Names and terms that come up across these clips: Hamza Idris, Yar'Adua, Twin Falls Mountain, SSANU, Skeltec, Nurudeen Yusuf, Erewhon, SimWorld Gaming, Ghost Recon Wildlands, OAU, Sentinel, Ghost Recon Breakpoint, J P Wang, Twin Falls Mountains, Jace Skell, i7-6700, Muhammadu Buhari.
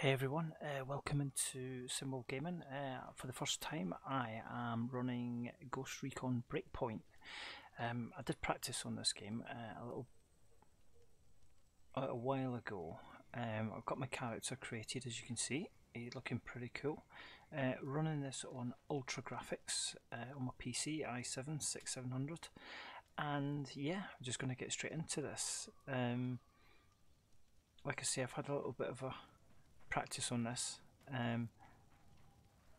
Hey everyone, welcome into SimWorld Gaming. For the first time I am running Ghost Recon Breakpoint. I did practice on this game a little while ago. I've got my character created, as you can see. He's looking pretty cool. Running this on ultra graphics on my PC, i7-6700, and yeah, I'm just going to get straight into this. Like I say, I've had a little bit of a practice on this,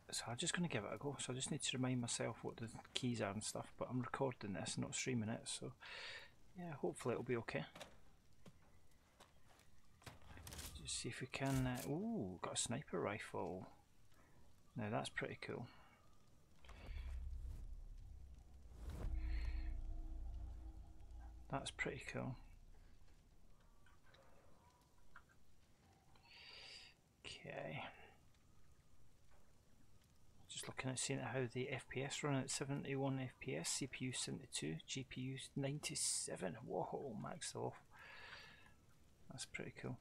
so I'm just going to give it a go. So I just need to remind myself what the keys are and stuff, but I'm recording this, not streaming it, so yeah, hopefully it'll be okay. Just see if we can, ooh, got a sniper rifle, now that's pretty cool. That's pretty cool. Okay, just looking at seeing how the FPS run at 71 FPS, CPU 72, GPU 97. Whoa, maxed off. That's pretty cool.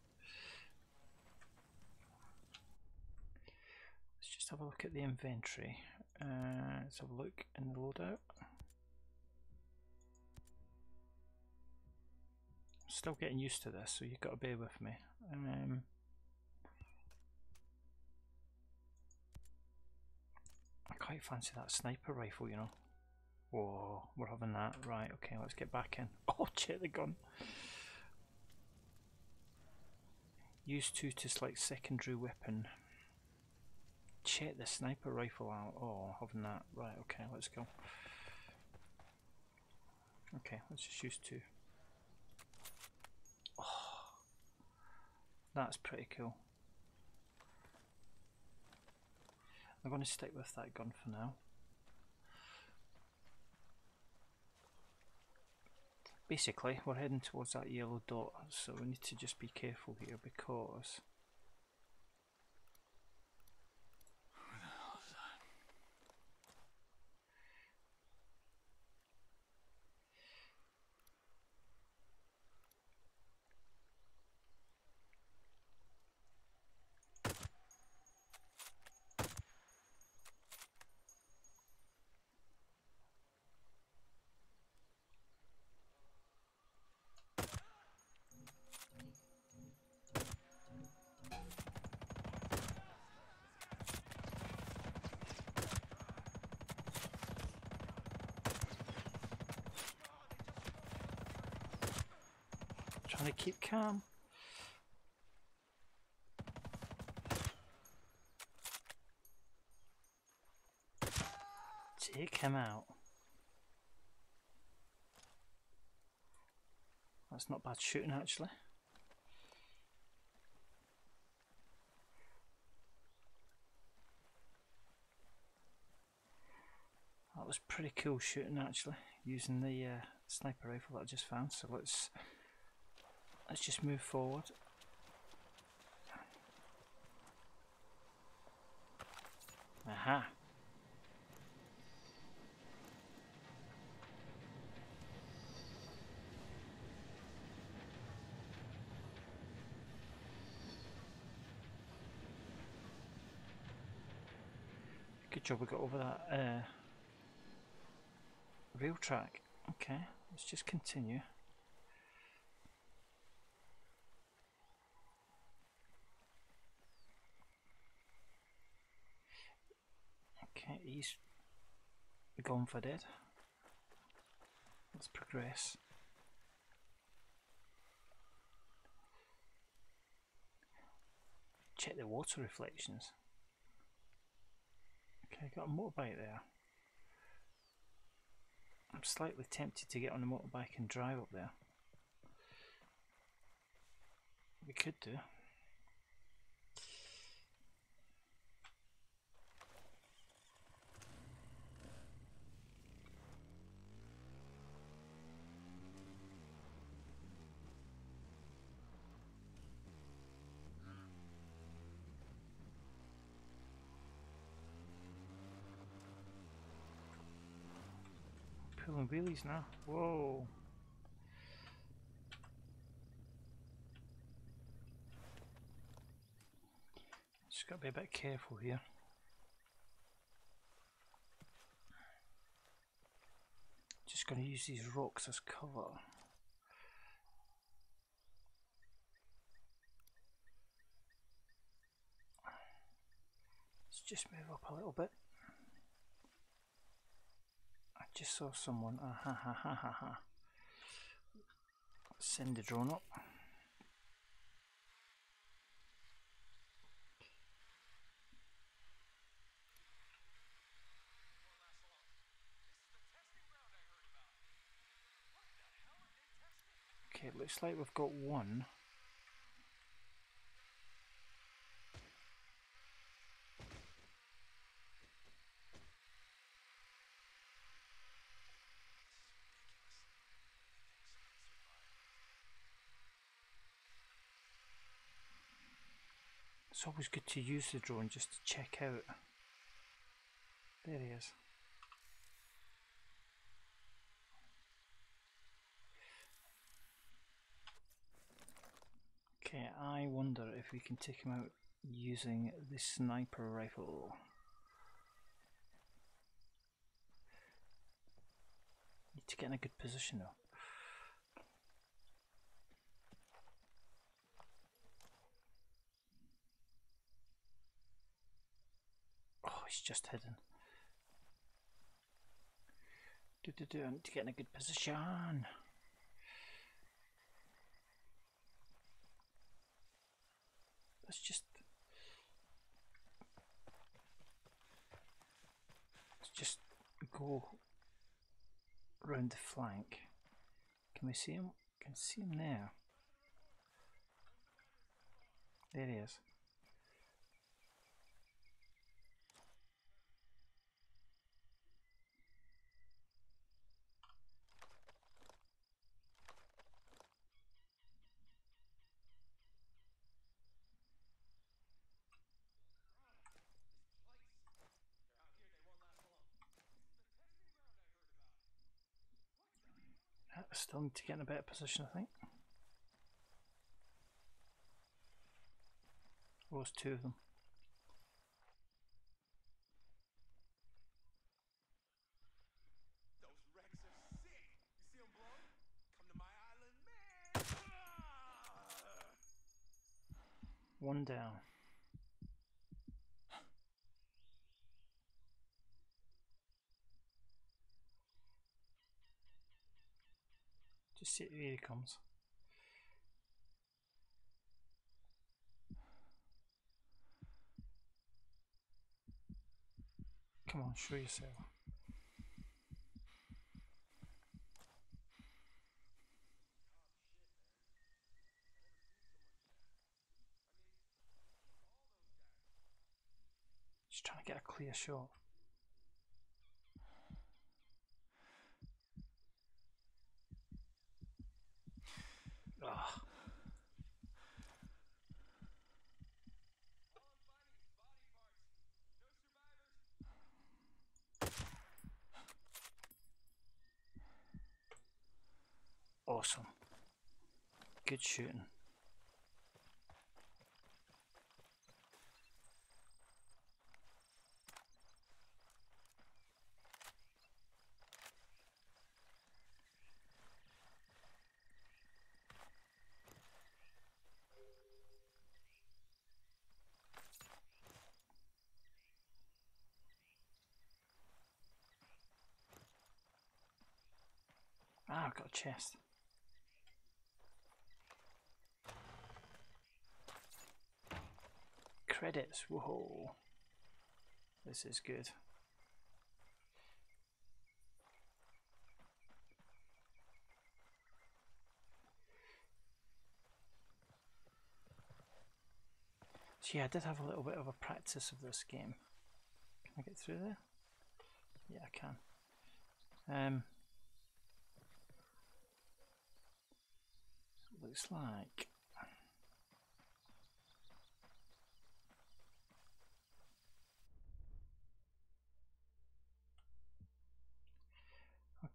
Let's just have a look at the inventory. Let's have a look in the loadout. I'm still getting used to this, so you've got to bear with me. I fancy that sniper rifle, you know. Whoa, we're having that. Right, okay, let's get back in. Oh, check the gun. Use 2 to select secondary weapon. Check the sniper rifle out. Oh, having that. Right, okay, let's go. Okay, let's just use 2. Oh, that's pretty cool. I'm going to stick with that gun for now. Basically, we're heading towards that yellow dot, so we need to just be careful here because... Who the hell is that? Trying to keep calm. Take him out. That's not bad shooting, actually. That was pretty cool shooting, actually, using the sniper rifle that I just found. So let's just move forward. Aha. Good job we got over that rail track. Okay, let's just continue. He's gone for dead. Let's progress. Check the water reflections. Okay, got a motorbike there. I'm slightly tempted to get on the motorbike and drive up there. We could do. Pulling wheelies now. Whoa. Just got to be a bit careful here. Just going to use these rocks as cover. Let's just move up a little bit. I just saw someone. Send the drone up. Okay, it looks like we've got one. It's always good to use the drone just to check out. There he is. Okay, I wonder if we can take him out using the sniper rifle. Need to get in a good position though. He's just hidden. I need to get in a good position. Let's just go round the flank. Can we see him? Can see him there. There he is. I still need to get in a better position, I think. There was two of them. Those wrecks are sick. You see them blow? Come to my island, man. Ah! One down. Just see, here he comes. Come on, show yourself. Just trying to get a clear shot. Awesome. Good shooting. Ah, I've got a chest. Credits, whoa, this is good. So yeah, I did have a little bit of a practice of this game. Can I get through there? Yeah, I can. Looks like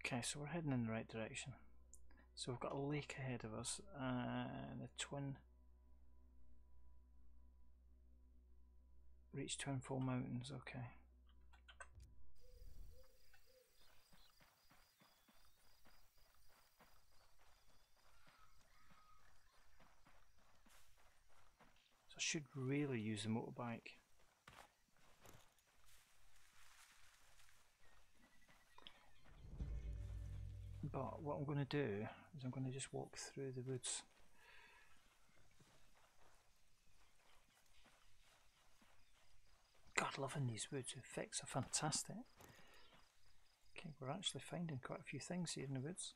okay, so we're heading in the right direction. So we've got a lake ahead of us, and a twin Reach Twin Falls Mountains, okay. So I should really use the motorbike. But what I'm going to do is I'm going to just walk through the woods. God, loving these woods. The effects are fantastic. Okay, we're actually finding quite a few things here in the woods.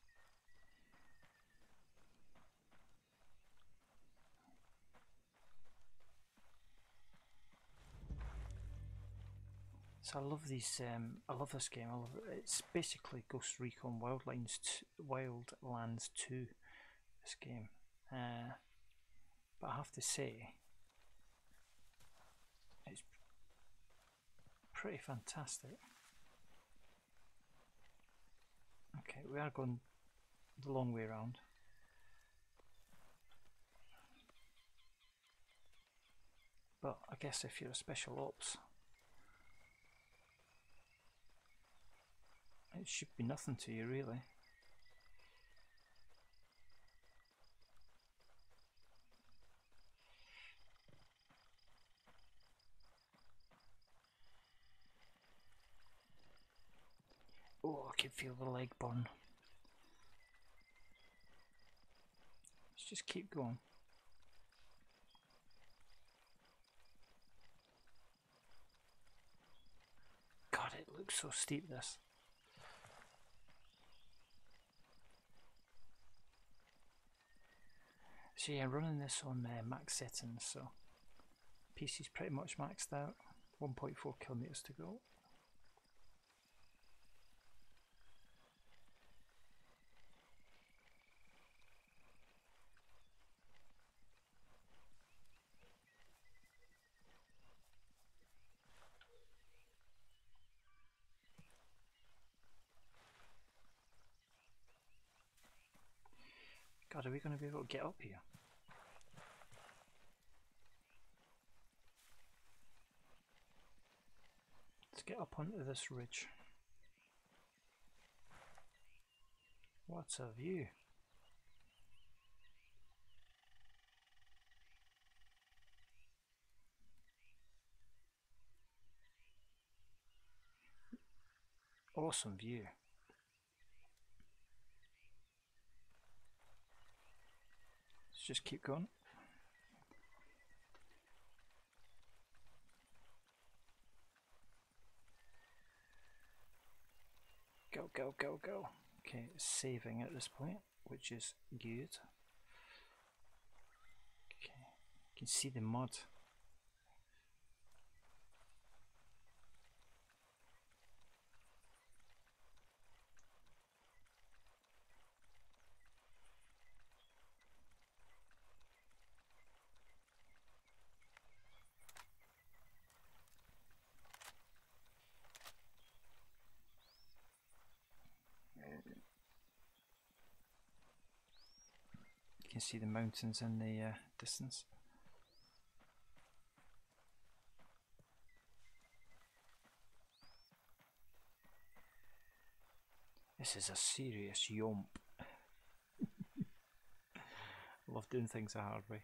So I love these. I love this game. I love it. It's basically Ghost Recon Wildlands 2. This game, but I have to say, it's pretty fantastic. Okay, we are going the long way around. But I guess if you're a special ops, it should be nothing to you, really. Oh, I can feel the leg burn. Let's just keep going. God, it looks so steep, this. So yeah, I'm running this on max settings, so PC's pretty much maxed out, 1.4 kilometers to go. God, are we going to be able to get up here? Let's get up onto this ridge. What a view! Awesome view. Just keep going. Go, go, go, go. Okay, saving at this point, which is good. Okay, you can see the mud. See the mountains in the distance. This is a serious yomp. Love doing things the hard way.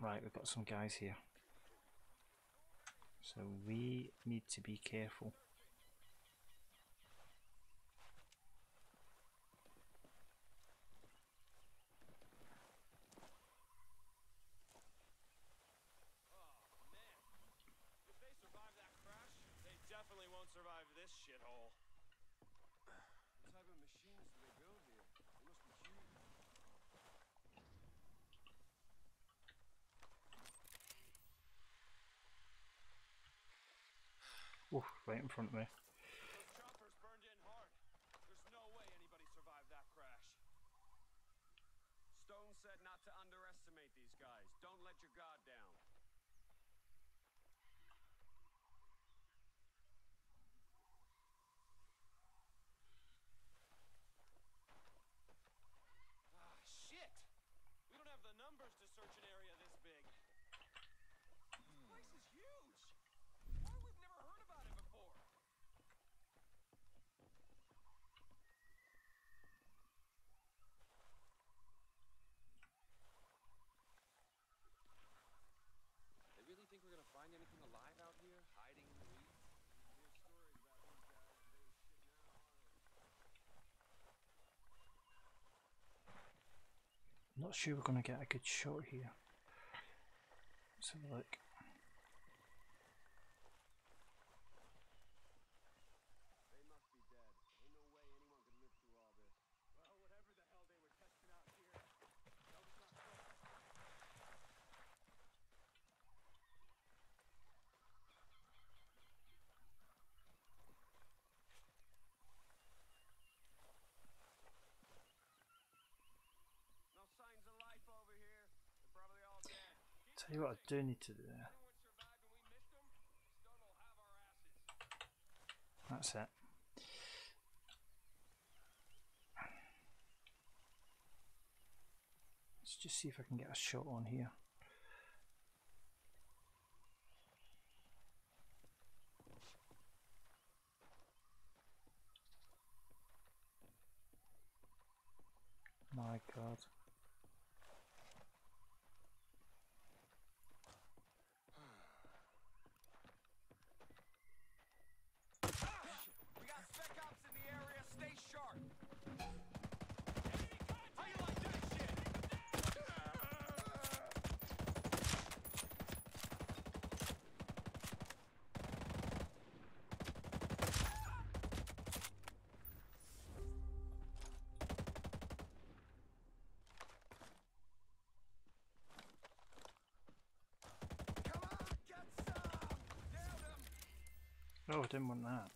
Right, we've got some guys here, so we need to be careful. Oh, right in front of me. Those choppers burned in hard. There's no way anybody survived that crash. Stone said not to underestimate these guys. Don't let your guard down. Ah, shit! We huge! Why we've never heard about it before? They really think we're gonna find anything alive out here, hiding in the weeds? Not sure we're going to get a good shot here. Let's have a look. They must be dead. Ain't no way anyone could live through all this. Well, whatever the hell they were testing out here, that was not good. Tell you what I do need to do. That's it. Let's just see if I can get a shot on here. My God. Oh, I didn't want that.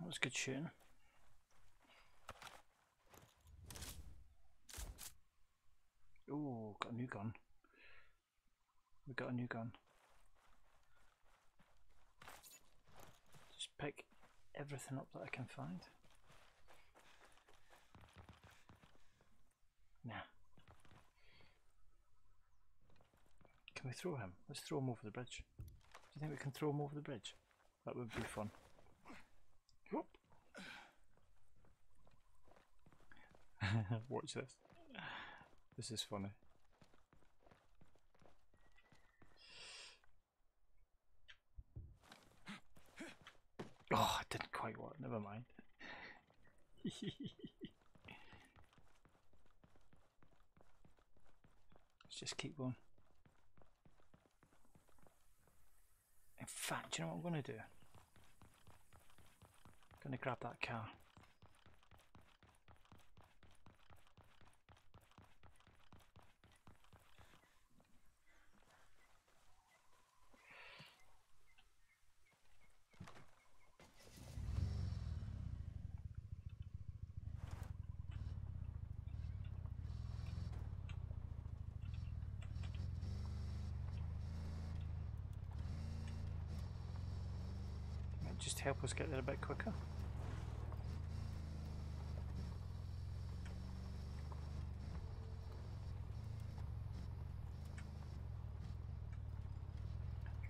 That was good shooting. Oh, got a new gun. We got a new gun. Just pick everything up that I can find. Can we throw him? Let's throw him over the bridge. Do you think we can throw him over the bridge? That would be fun. Whoop. Watch this. This is funny. Oh, it didn't quite work. Never mind. Let's just keep going. In fact, do you know what I'm going to do? I'm going to grab that car. Just help us get there a bit quicker.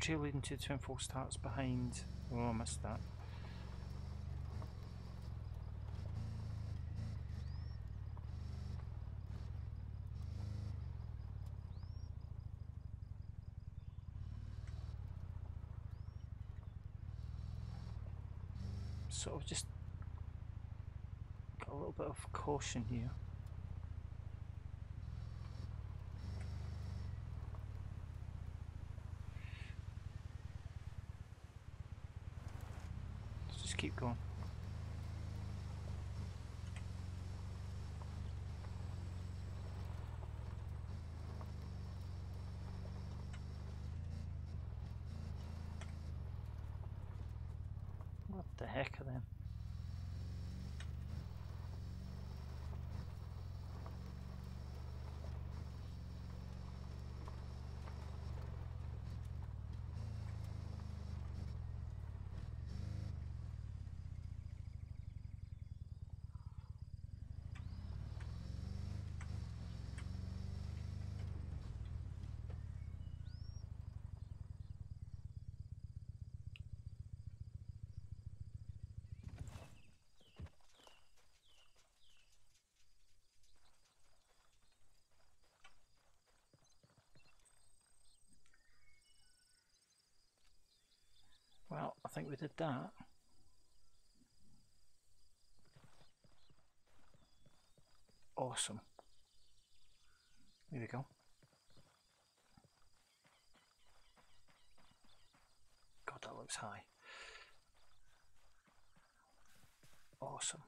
Trail leading to the Twin Falls starts behind. Oh, I missed that. Sort of just got a little bit of caution here. Let's just keep going. The heck of them. think we did that. Awesome. Here we go. God, that looks high. Awesome.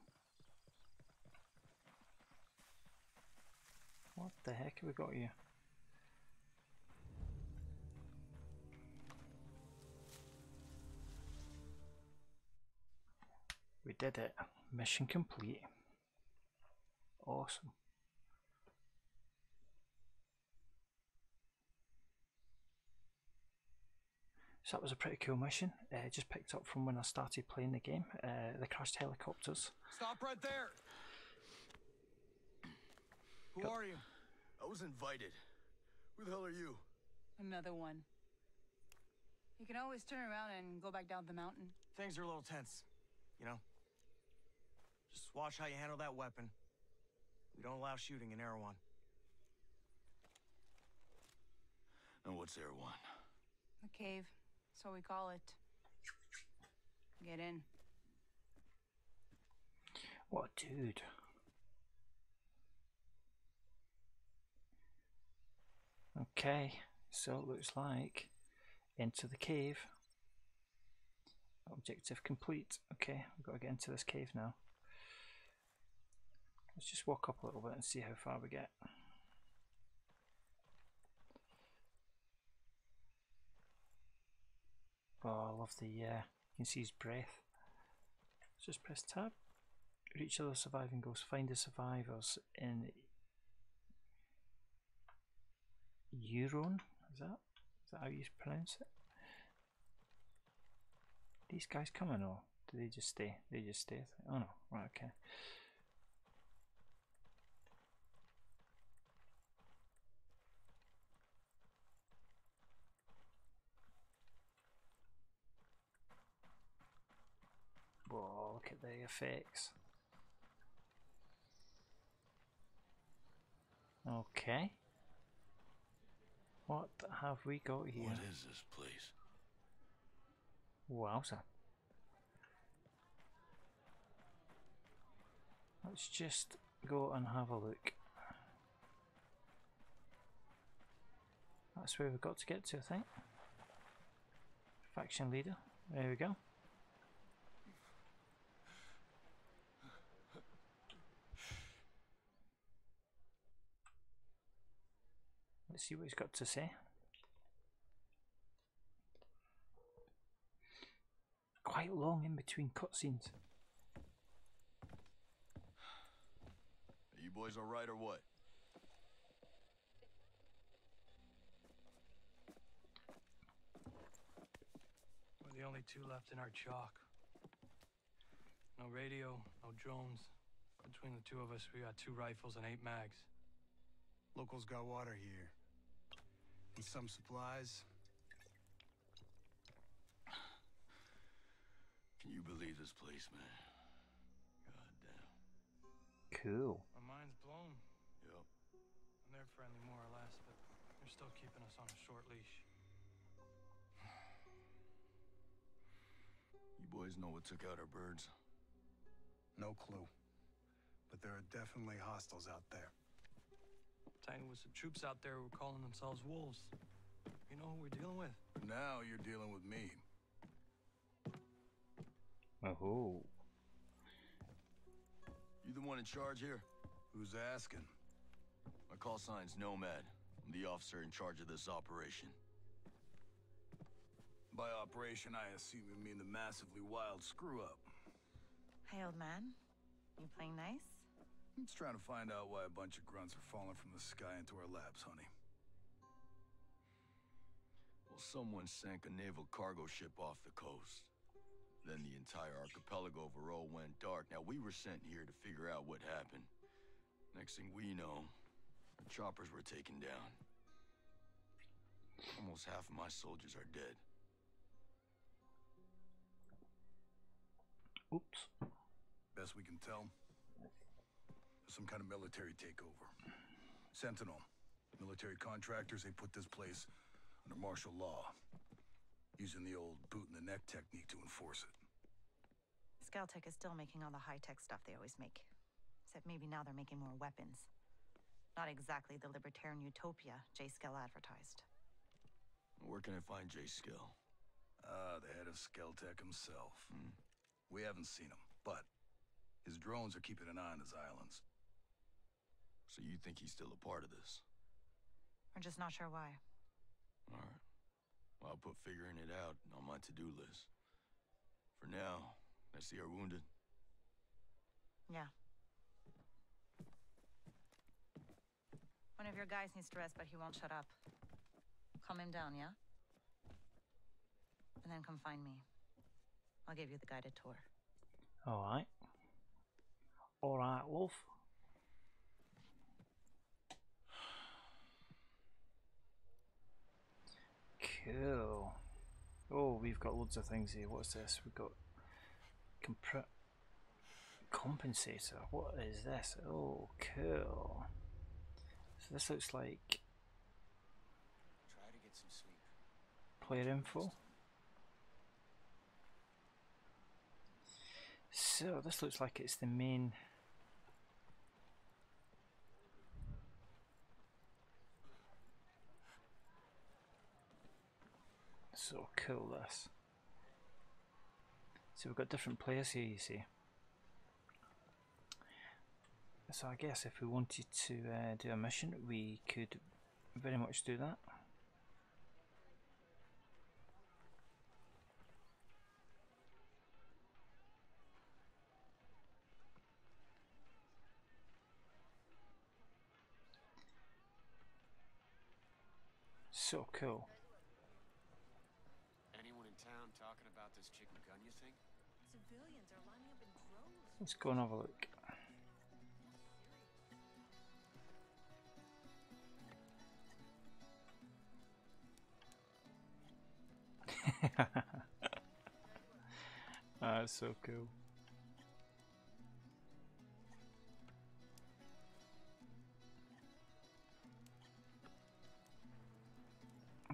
What the heck have we got here? We did it. Mission complete. Awesome. So that was a pretty cool mission. Just picked up from when I started playing the game. They crashed helicopters. Stop right there! Who are you? I was invited. Who the hell are you? Another one. You can always turn around and go back down the mountain. Things are a little tense, you know? Just watch how you handle that weapon. We don't allow shooting in Erewhon. And what's Erewhon? The cave. So we call it. Get in. What a dude. Okay, so it looks like into the cave. Objective complete. Okay, we've got to get into this cave now. Let's just walk up a little bit and see how far we get. Oh, I love the, you can see his breath. Let's just press tab. Reach other surviving ghosts. Find the survivors in Erewhon. Is that how you pronounce it? These guys coming or do they just stay? They just stay. Oh no, right, okay. Whoa, look at the effects. Okay. What have we got here? What is this place? Wowza. Let's just go and have a look. That's where we've got to get to, I think. Faction leader. There we go. Let's see what he's got to say. Quite long in between cutscenes. Are you boys alright or what? We're the only two left in our chalk. No radio, no drones. Between the two of us, we got 2 rifles and 8 mags. Locals got water here. And some supplies. Can you believe this place, man? Goddamn. Cool. My mind's blown. Yep. And they're friendly more or less, but they're still keeping us on a short leash. You boys know what took out our birds? No clue. But there are definitely hostiles out there. With some troops out there who were calling themselves wolves. You know who we're dealing with? Now you're dealing with me. Oh. You the one in charge here? Who's asking? My call sign's Nomad. I'm the officer in charge of this operation. By operation, I assume you mean the massively wild screw-up. Hey, old man. You playing nice? I'm just trying to find out why a bunch of grunts are falling from the sky into our laps, honey. Well, someone sank a naval cargo ship off the coast. Then the entire archipelago overall went dark. Now, we were sent here to figure out what happened. Next thing we know, our choppers were taken down. Almost half of my soldiers are dead. Oops. Best we can tell. Some kind of military takeover. Sentinel. Military contractors, they put this place under martial law. using the old boot-in-the-neck technique to enforce it. Skeltec is still making all the high-tech stuff they always make. Except maybe now they're making more weapons. Not exactly the libertarian utopia Jace Skell advertised. Where can I find Jace Skell? The head of Skeltec himself. We haven't seen him, but his drones are keeping an eye on his islands. So you think he's still a part of this? We're just not sure why. All right. Well, I'll put figuring it out on my to-do list. For now, I see our wounded. Yeah. One of your guys needs to rest, but he won't shut up. Calm him down, yeah? And then come find me. I'll give you the guided tour. Alright. Alright, Wolf. Cool. Oh, we've got loads of things here. What's this? We've got compensator. What is this? Oh, cool. So this looks like try to get some sleep. Player info. So this looks like it's the main so cool this. So we've got different players here, you see. So I guess if we wanted to do a mission, we could very much do that. So cool. Anyone in town talking about this chicken gun, you think? Civilians are lining up in droves. Let's go and have a look. That's so cool.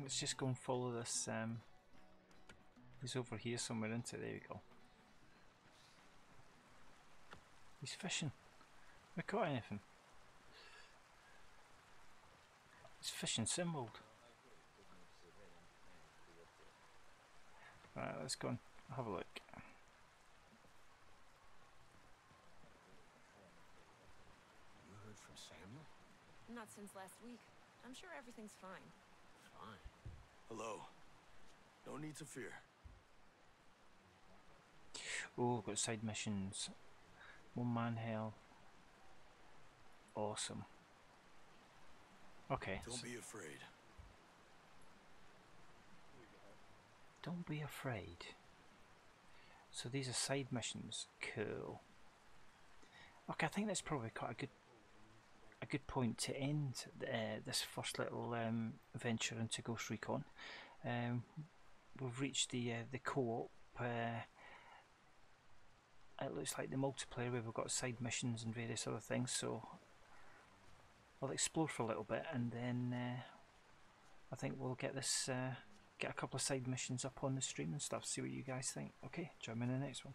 Let's just go and follow this. He's over here somewhere, isn't it? There we go. He's fishing. Have we caught anything? It's fishing SimWorld. Right, let's go and have a look. You heard from Samuel? Not since last week. I'm sure everything's fine. Fine. Hello. No need to fear. Oh, got side missions. One man hell. Awesome. Okay. Don't be afraid. Don't be afraid. So these are side missions. Cool. Okay, I think that's probably quite a good point to end this first little venture into Ghost Recon. We've reached the co-op. It looks like the multiplayer where we've got side missions and various other things. So I'll explore for a little bit, and then I think we'll get this. Get a couple of side missions up on the stream and stuff, see what you guys think. Okay, join me in the next one.